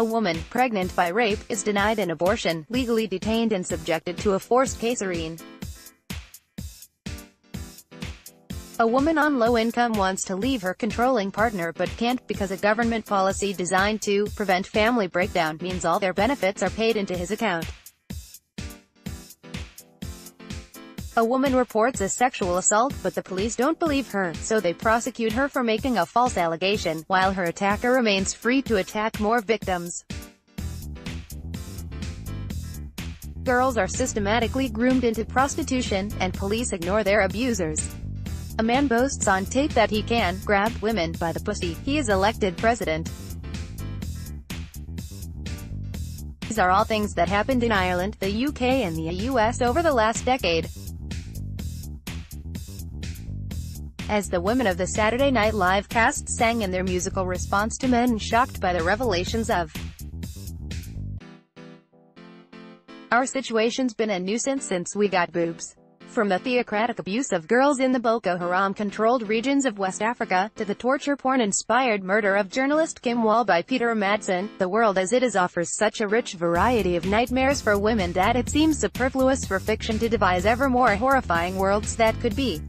A woman, pregnant by rape, is denied an abortion, legally detained and subjected to a forced caesarean. A woman on low income wants to leave her controlling partner but can't, because a government policy designed to prevent family breakdown means all their benefits are paid into his account. A woman reports a sexual assault, but the police don't believe her, so they prosecute her for making a false allegation, while her attacker remains free to attack more victims. Girls are systematically groomed into prostitution, and police ignore their abusers. A man boasts on tape that he can grab women by the pussy. He is elected president. These are all things that happened in Ireland, the UK and the US over the last decade. As the women of the Saturday Night Live cast sang in their musical response to men shocked by the revelations of "Our situation's been a nuisance since we got boobs." From the theocratic abuse of girls in the Boko Haram-controlled regions of West Africa, to the torture-porn-inspired murder of journalist Kim Wall by Peter Madsen, the world as it is offers such a rich variety of nightmares for women that it seems superfluous for fiction to devise ever more horrifying worlds that could be.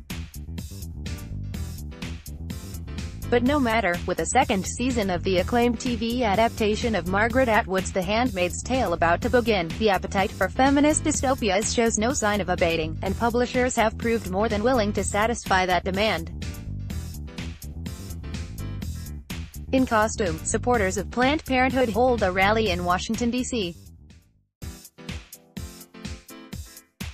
But no matter, with a second season of the acclaimed TV adaptation of Margaret Atwood's The Handmaid's Tale about to begin, the appetite for feminist dystopias shows no sign of abating, and publishers have proved more than willing to satisfy that demand. In costume, supporters of Planned Parenthood hold a rally in Washington, D.C.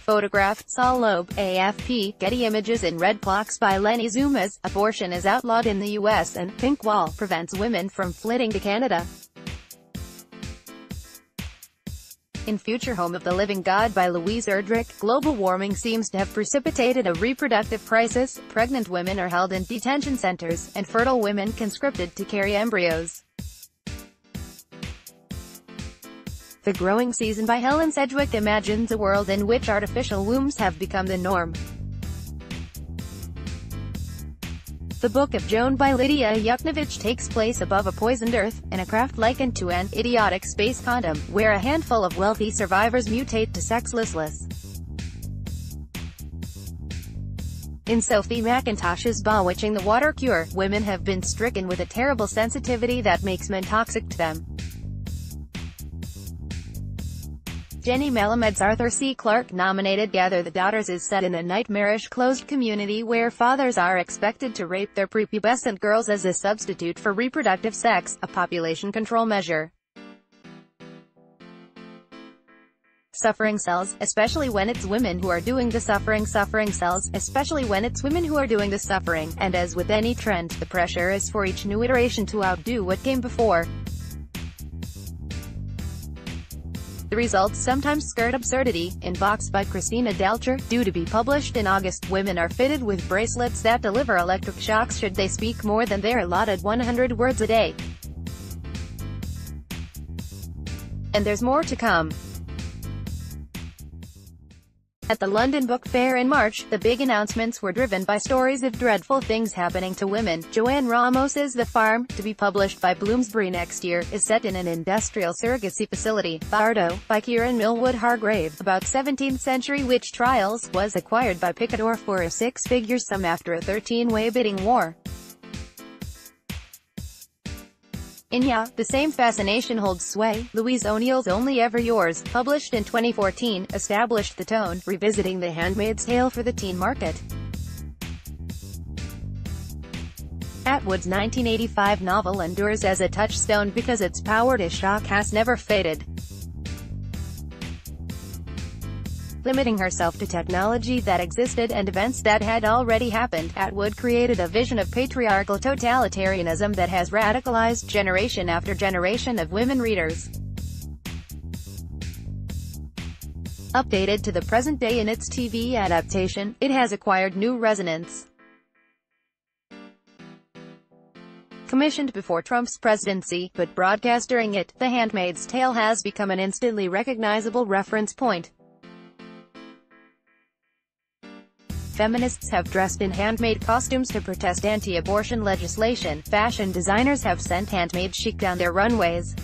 Photographed Saul Loeb, AFP, Getty Images in red plaques by Lenny Zumas, abortion is outlawed in the U.S. and Pink Wall prevents women from flitting to Canada. In Future Home of the Living God by Louise Erdrich, global warming seems to have precipitated a reproductive crisis, pregnant women are held in detention centers, and fertile women conscripted to carry embryos. The Growing Season by Helen Sedgwick imagines a world in which artificial wombs have become the norm. The Book of Joan by Lydia Yuknavitch takes place above a poisoned earth, in a craft likened to an idiotic space condom, where a handful of wealthy survivors mutate to sexlessness. In Sophie McIntosh's Bewitching the Water Cure, women have been stricken with a terrible sensitivity that makes men toxic to them. Jenny Malamed's Arthur C. Clarke-nominated Gather the Daughters is set in a nightmarish closed community where fathers are expected to rape their prepubescent girls as a substitute for reproductive sex, a population control measure. Suffering sells, especially when it's women who are doing the suffering, and as with any trend, the pressure is for each new iteration to outdo what came before. The results sometimes skirt absurdity. In Box by Christina Dalcher, due to be published in August, women are fitted with bracelets that deliver electric shocks should they speak more than their allotted 100 words a day. And there's more to come. At the London Book Fair in March, the big announcements were driven by stories of dreadful things happening to women. Joanne Ramos's The Farm, to be published by Bloomsbury next year, is set in an industrial surrogacy facility. Bardo, by Kieran Millwood Hargrave, about 17th-century witch trials, was acquired by Picador for a six-figure sum after a 13-way bidding war. In Ya, the same fascination holds sway. Louise O'Neill's Only Ever Yours, published in 2014, established the tone, revisiting The Handmaid's Tale for the teen market. Atwood's 1985 novel endures as a touchstone because its power to shock has never faded. Limiting herself to technology that existed and events that had already happened, Atwood created a vision of patriarchal totalitarianism that has radicalized generation after generation of women readers. Updated to the present day in its TV adaptation, it has acquired new resonance. Commissioned before Trump's presidency, but broadcast during it, The Handmaid's Tale has become an instantly recognizable reference point. Feminists have dressed in handmade costumes to protest anti-abortion legislation, fashion designers have sent handmade chic down their runways.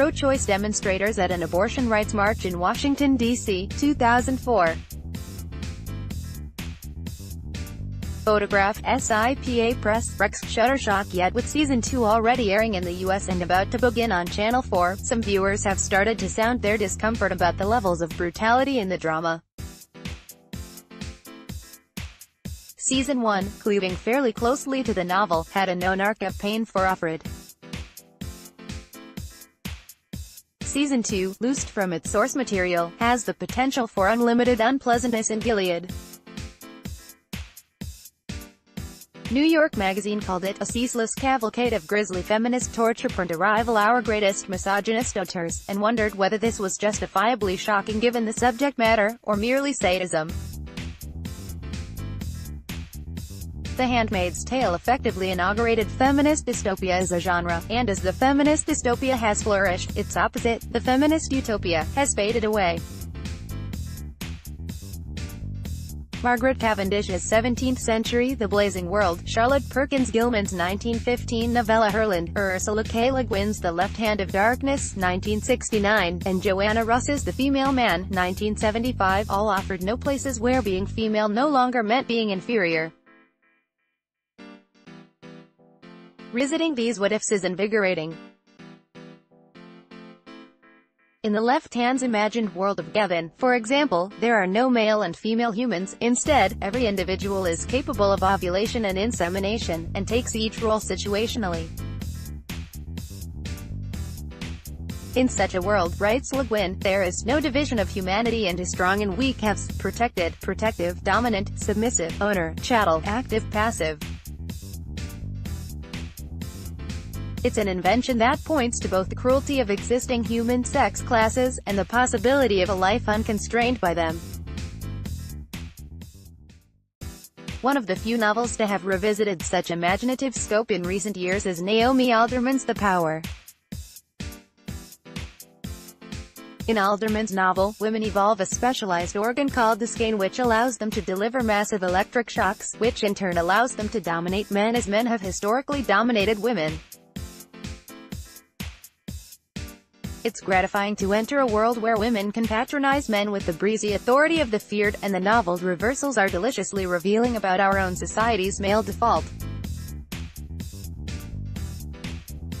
pro-choice demonstrators at an abortion rights march in Washington, D.C., 2004. Photograph, SIPA Press, Rex, Shutterstock. Yet with Season 2 already airing in the US and about to begin on Channel 4, some viewers have started to sound their discomfort about the levels of brutality in the drama. Season 1, cleaving fairly closely to the novel, had a no-nar campaign for Offred. Season 2, loosed from its source material, has the potential for unlimited unpleasantness in Gilead. New York Magazine called it a ceaseless cavalcade of grisly feminist torture porn to rival our greatest misogynist auteurs, and wondered whether this was justifiably shocking given the subject matter, or merely sadism. The Handmaid's Tale effectively inaugurated feminist dystopia as a genre, and as the feminist dystopia has flourished, its opposite, the feminist utopia, has faded away. Margaret Cavendish's 17th century The Blazing World, Charlotte Perkins Gilman's 1915 novella Herland, Ursula K. Le Guin's The Left Hand of Darkness, 1969, and Joanna Russ's The Female Man, 1975, all offered no places where being female no longer meant being inferior. Revisiting these what-ifs is invigorating. In the Left Hand's imagined world of Gavin, for example, there are no male and female humans. Instead, every individual is capable of ovulation and insemination, and takes each role situationally. In such a world, writes Le Guin, there is no division of humanity into strong and weak halves, protected, protective, dominant, submissive, owner, chattel, active, passive. It's an invention that points to both the cruelty of existing human sex classes, and the possibility of a life unconstrained by them. One of the few novels to have revisited such imaginative scope in recent years is Naomi Alderman's The Power. In Alderman's novel, women evolve a specialized organ called the skein which allows them to deliver massive electric shocks, which in turn allows them to dominate men as men have historically dominated women. It's gratifying to enter a world where women can patronize men with the breezy authority of the feared, and the novel's reversals are deliciously revealing about our own society's male default.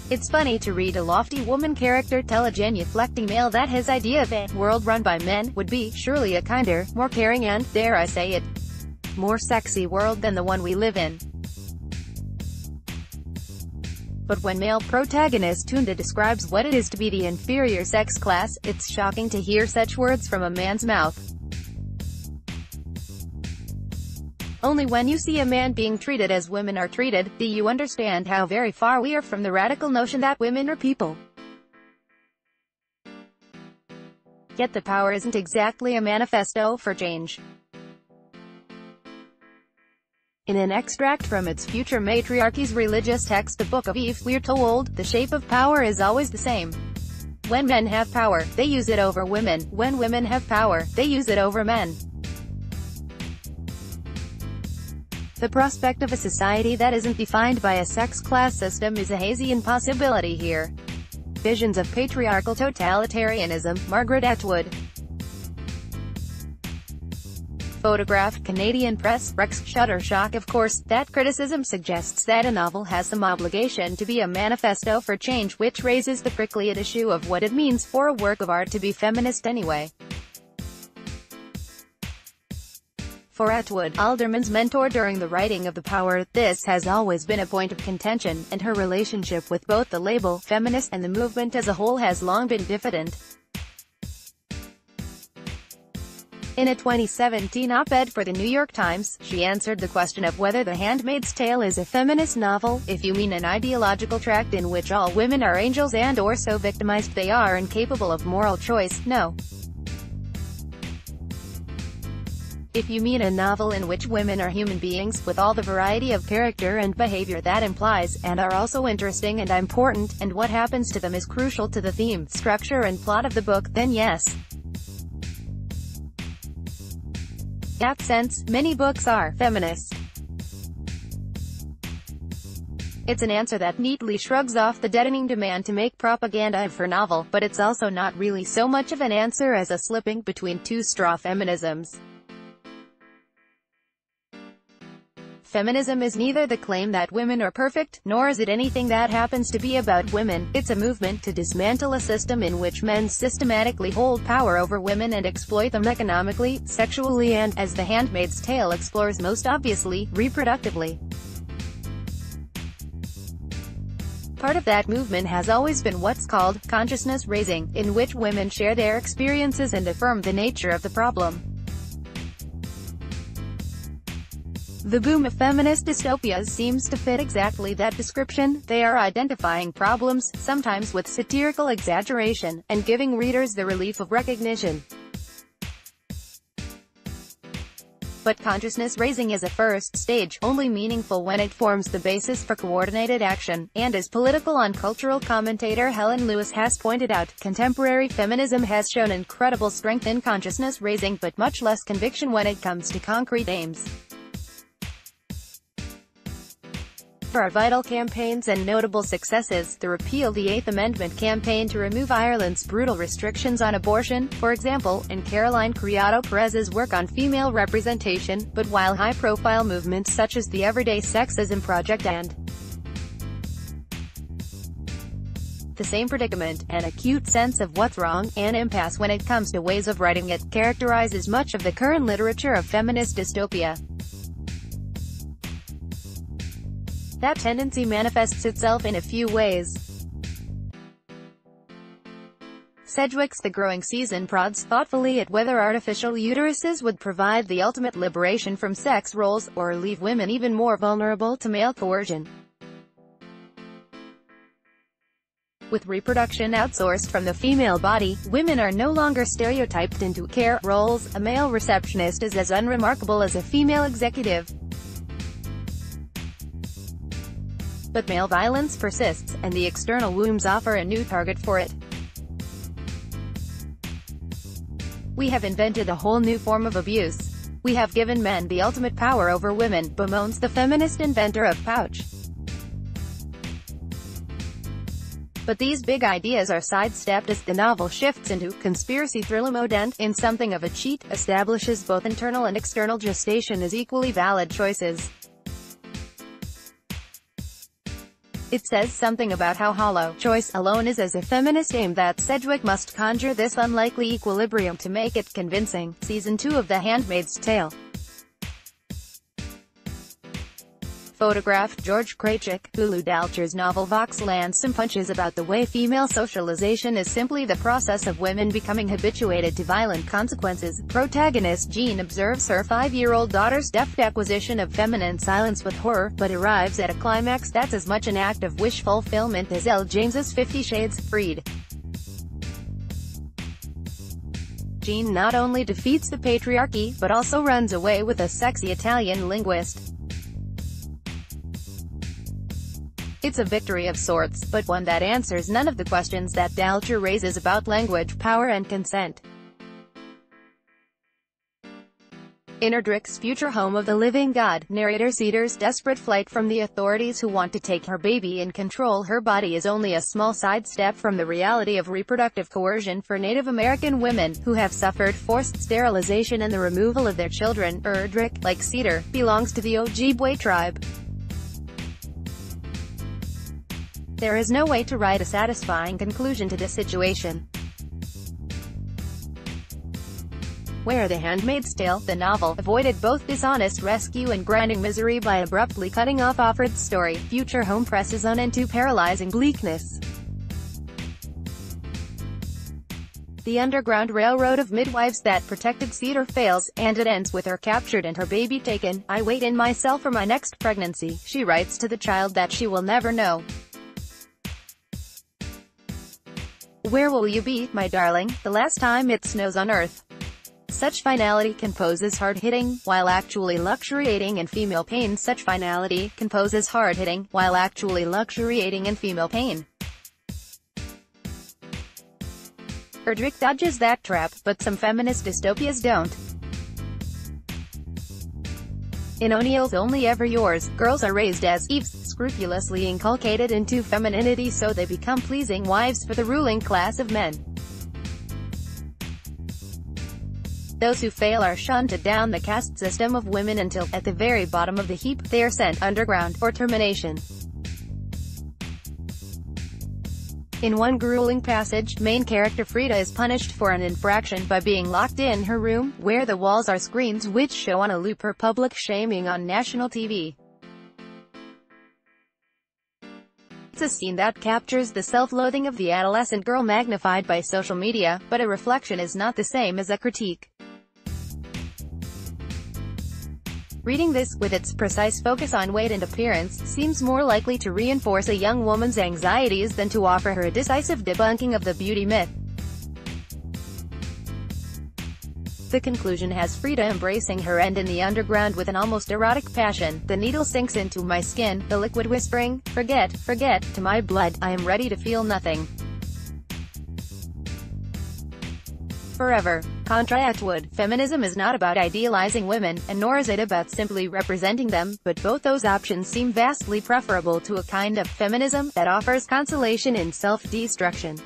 It's funny to read a lofty woman character tell a genuflecting male that his idea of a world run by men would be, surely a kinder, more caring and, dare I say it, more sexy world than the one we live in. But when male protagonist Tunda describes what it is to be the inferior sex class, it's shocking to hear such words from a man's mouth. Only when you see a man being treated as women are treated, do you understand how very far we are from the radical notion that women are people. Yet The Power isn't exactly a manifesto for change. In an extract from its Future Matriarchy's religious text The Book of Eve, we're told, the shape of power is always the same. When men have power, they use it over women. When women have power, they use it over men. The prospect of a society that isn't defined by a sex class system is a hazy impossibility here. Visions of Patriarchal Totalitarianism, Margaret Atwood. Photograph, Canadian Press, Rex, Shutterstock. Of course, that criticism suggests that a novel has some obligation to be a manifesto for change, which raises the prickly issue of what it means for a work of art to be feminist anyway. For Atwood, Alderman's mentor during the writing of The Power, this has always been a point of contention, and her relationship with both the label, feminist, and the movement as a whole has long been diffident. In a 2017 op-ed for The New York Times, she answered the question of whether The Handmaid's Tale is a feminist novel, if you mean an ideological tract in which all women are angels and or so victimized they are incapable of moral choice, no. If you mean a novel in which women are human beings, with all the variety of character and behavior that implies, and are also interesting and important, and what happens to them is crucial to the theme, structure and plot of the book, then yes. In that sense, many books are feminist. It's an answer that neatly shrugs off the deadening demand to make propaganda of her novel, but it's also not really so much of an answer as a slipping between two straw feminisms. Feminism is neither the claim that women are perfect, nor is it anything that happens to be about women. It's a movement to dismantle a system in which men systematically hold power over women and exploit them economically, sexually and, as The Handmaid's Tale explores most obviously, reproductively. Part of that movement has always been what's called consciousness raising, in which women share their experiences and affirm the nature of the problem. The boom of feminist dystopias seems to fit exactly that description. They are identifying problems, sometimes with satirical exaggeration, and giving readers the relief of recognition. But consciousness raising is a first stage, only meaningful when it forms the basis for coordinated action, and as political and cultural commentator Helen Lewis has pointed out, contemporary feminism has shown incredible strength in consciousness raising but much less conviction when it comes to concrete aims. For our vital campaigns and notable successes, the Repeal the Eighth Amendment campaign to remove Ireland's brutal restrictions on abortion, for example, and Caroline Criado Perez's work on female representation, but while high-profile movements such as the Everyday Sexism Project and the same predicament, an acute sense of what's wrong, an impasse when it comes to ways of writing it, characterizes much of the current literature of feminist dystopia. That tendency manifests itself in a few ways. Sedgwick's The Growing Season prods thoughtfully at whether artificial uteruses would provide the ultimate liberation from sex roles, or leave women even more vulnerable to male coercion. With reproduction outsourced from the female body, women are no longer stereotyped into care roles. A male receptionist is as unremarkable as a female executive. But male violence persists, and the external wombs offer a new target for it. We have invented a whole new form of abuse. We have given men the ultimate power over women, bemoans the feminist inventor of pouch. But these big ideas are sidestepped as the novel shifts into conspiracy thriller mode and, in something of a cheat, establishes both internal and external gestation as equally valid choices. It says something about how hollow choice alone is as a feminist aim that Sedgwick must conjure this unlikely equilibrium to make it convincing. Season 2 of The Handmaid's Tale photographed George Krajcik, Hulu Dalcher's novel Vox lands some punches about the way female socialization is simply the process of women becoming habituated to violent consequences. Protagonist Jean observes her 5-year-old daughter's deft acquisition of feminine silence with horror, but arrives at a climax that's as much an act of wish fulfillment as Elle James's 50 Shades, Freed. Jean not only defeats the patriarchy, but also runs away with a sexy Italian linguist. It's a victory of sorts, but one that answers none of the questions that Dalcher raises about language, power and consent. In Erdrich's future Home of the Living God, narrator Cedar's desperate flight from the authorities who want to take her baby and control her body is only a small sidestep from the reality of reproductive coercion for Native American women, who have suffered forced sterilization and the removal of their children. Erdrich, like Cedar, belongs to the Ojibwe tribe. There is no way to write a satisfying conclusion to this situation. Where The Handmaid's Tale, the novel, avoided both dishonest rescue and grinding misery by abruptly cutting off Offred's story, Future Home presses on into paralyzing bleakness. The underground railroad of midwives that protected Cedar fails, and it ends with her captured and her baby taken. "I wait in myself for my next pregnancy," she writes to the child that she will never know. "Where will you be, my darling, the last time it snows on Earth?" Such finality can pose as hard-hitting, while actually luxuriating in female pain. Such finality can pose as hard-hitting, while actually luxuriating in female pain. Erdrich dodges that trap, but some feminist dystopias don't. In O'Neill's Only Ever Yours, girls are raised as Eves, scrupulously inculcated into femininity so they become pleasing wives for the ruling class of men. Those who fail are shunted down the caste system of women until, at the very bottom of the heap, they are sent underground, for termination. In one grueling passage, main character Frida is punished for an infraction by being locked in her room, where the walls are screens which show on a loop her public shaming on national TV. It's a scene that captures the self-loathing of the adolescent girl magnified by social media, but a reflection is not the same as a critique. Reading this, with its precise focus on weight and appearance, seems more likely to reinforce a young woman's anxieties than to offer her a decisive debunking of the beauty myth. The conclusion has Frida embracing her end in the underground with an almost erotic passion. The needle sinks into my skin, the liquid whispering, "Forget, forget," to my blood, I am ready to feel nothing. Forever. Contra Atwood, feminism is not about idealizing women, and nor is it about simply representing them, but both those options seem vastly preferable to a kind of feminism that offers consolation in self-destruction.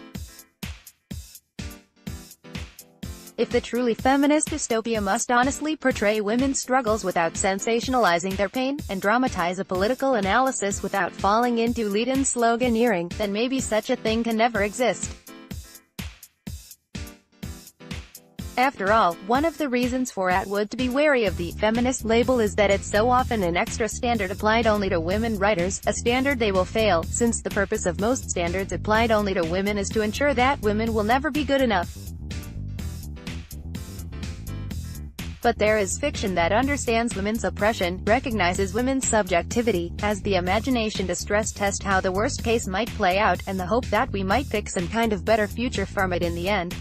If the truly feminist dystopia must honestly portray women's struggles without sensationalizing their pain, and dramatize a political analysis without falling into lead-in sloganeering, then maybe such a thing can never exist. After all, one of the reasons for Atwood to be wary of the feminist label is that it's so often an extra standard applied only to women writers, a standard they will fail, since the purpose of most standards applied only to women is to ensure that women will never be good enough. But there is fiction that understands women's oppression, recognizes women's subjectivity, has the imagination to stress test how the worst case might play out, and the hope that we might pick some kind of better future from it in the end.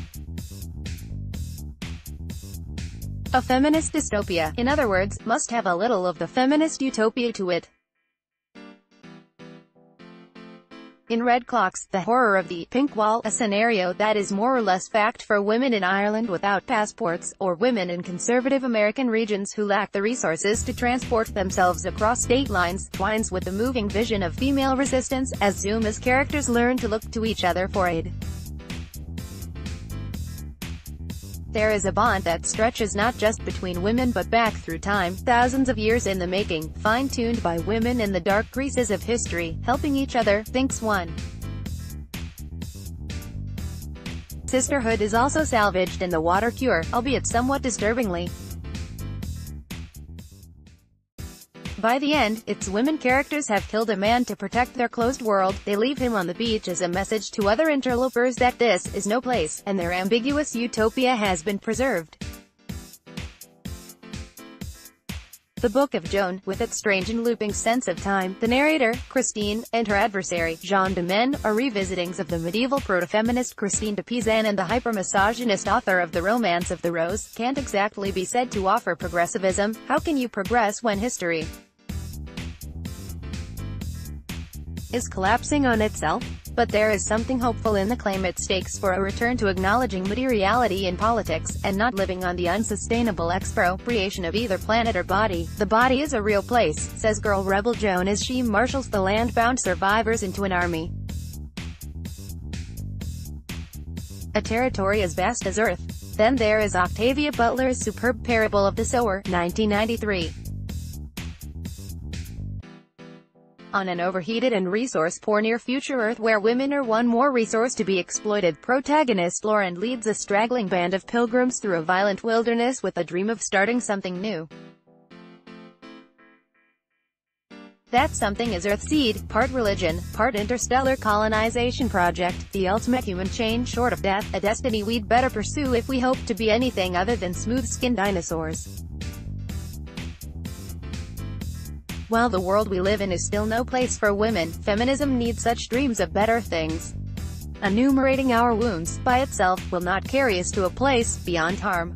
A feminist dystopia, in other words, must have a little of the feminist utopia to it. In Red Clocks, the horror of the Pink Wall, a scenario that is more or less fact for women in Ireland without passports, or women in conservative American regions who lack the resources to transport themselves across state lines, twines with the moving vision of female resistance, as Zuma's characters learn to look to each other for aid. There is a bond that stretches not just between women but back through time, thousands of years in the making, fine-tuned by women in the dark creases of history, helping each other, thinks one. Sisterhood is also salvaged in The Water Cure, albeit somewhat disturbingly. By the end, its women characters have killed a man to protect their closed world, they leave him on the beach as a message to other interlopers that this is no place, and their ambiguous utopia has been preserved. The Book of Joan, with its strange and looping sense of time, the narrator, Christine, and her adversary, Jean de Men, are revisitings of the medieval proto-feminist Christine de Pizan, and the hyper-misogynist author of The Romance of the Rose can't exactly be said to offer progressivism. How can you progress when history is collapsing on itself? But there is something hopeful in the claim it stakes for a return to acknowledging materiality in politics, and not living on the unsustainable expropriation of either planet or body. The body is a real place, says Girl Rebel Joan as she marshals the land-bound survivors into an army. A territory as vast as Earth. Then there is Octavia Butler's superb Parable of the Sower, 1993. On an overheated and resource-poor near-future Earth where women are one more resource to be exploited, protagonist Lauren leads a straggling band of pilgrims through a violent wilderness with a dream of starting something new. That something is Earthseed, part religion, part interstellar colonization project, the ultimate human change short of death, a destiny we'd better pursue if we hope to be anything other than smooth-skinned dinosaurs. While the world we live in is still no place for women, feminism needs such dreams of better things. Enumerating our wounds, by itself, will not carry us to a place beyond harm.